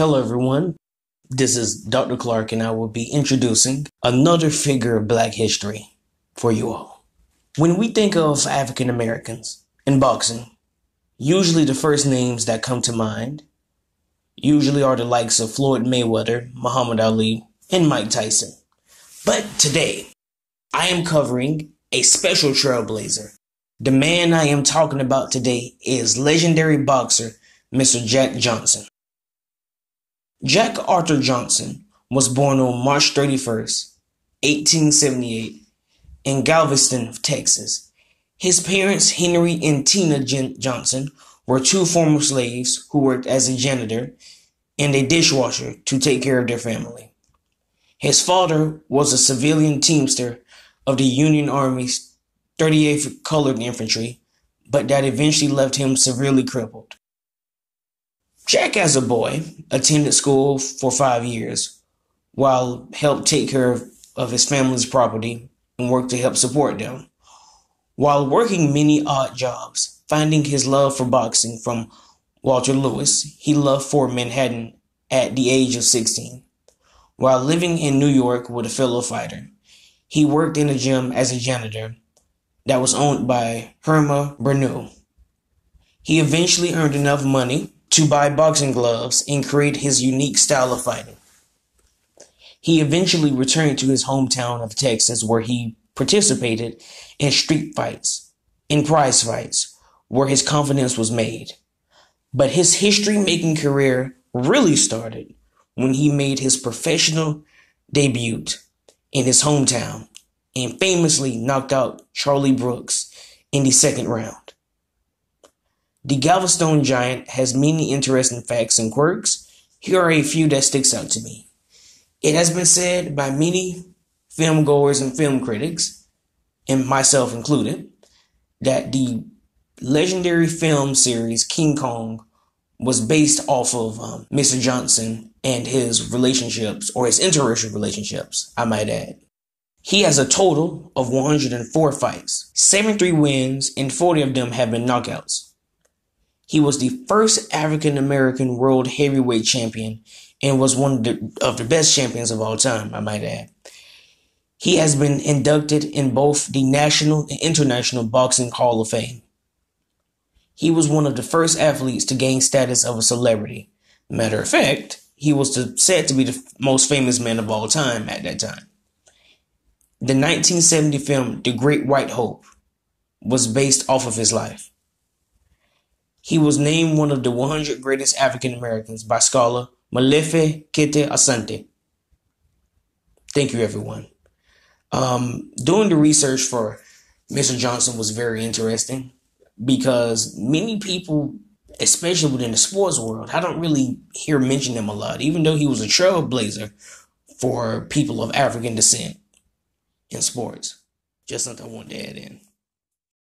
Hello, everyone. This is Dr. Clark, and I will be introducing another figure of Black history for you all. When we think of African Americans in boxing, usually the first names that come to mind usually are the likes of Floyd Mayweather, Muhammad Ali, and Mike Tyson. But today, I am covering a special trailblazer. The man I am talking about today is legendary boxer, Mr. Jack Johnson. Jack Arthur Johnson was born on March 31st, 1878, in Galveston, Texas. His parents, Henry and Tina Johnson, were two former slaves who worked as a janitor and a dishwasher to take care of their family. His father was a civilian teamster of the Union Army's 38th Colored Infantry, but that eventually left him severely crippled. Jack, as a boy, attended school for 5 years, while helped take care of his family's property and worked to help support them. While working many odd jobs, finding his love for boxing from Walter Lewis, he left for Manhattan at the age of 16. While living in New York with a fellow fighter, he worked in a gym as a janitor that was owned by Herma Bernou. He eventually earned enough money to buy boxing gloves and create his unique style of fighting. He eventually returned to his hometown of Texas, where he participated in street fights and prize fights, where his confidence was made. But his history-making career really started when he made his professional debut in his hometown and famously knocked out Charlie Brooks in the second round. The Galveston Giant has many interesting facts and quirks. Here are a few that sticks out to me. It has been said by many film goers and film critics, and myself included, that the legendary film series King Kong was based off of Mr. Johnson and his relationships, or his interracial relationships, I might add. He has a total of 104 fights, 73 wins, and 40 of them have been knockouts. He was the first African-American world heavyweight champion and was one of the best champions of all time, I might add. He has been inducted in both the National and International Boxing Hall of Fame. He was one of the first athletes to gain status of a celebrity. Matter of fact, he was said to be the most famous man of all time at that time. The 1970 film The Great White Hope was based off of his life. He was named one of the 100 greatest African Americans by scholar Malefe Kete Asante. Thank you, everyone. Doing the research for Mr. Johnson was very interesting because many people, especially within the sports world, I don't really hear mention him a lot, even though he was a trailblazer for people of African descent in sports. Just something I wanted to add in.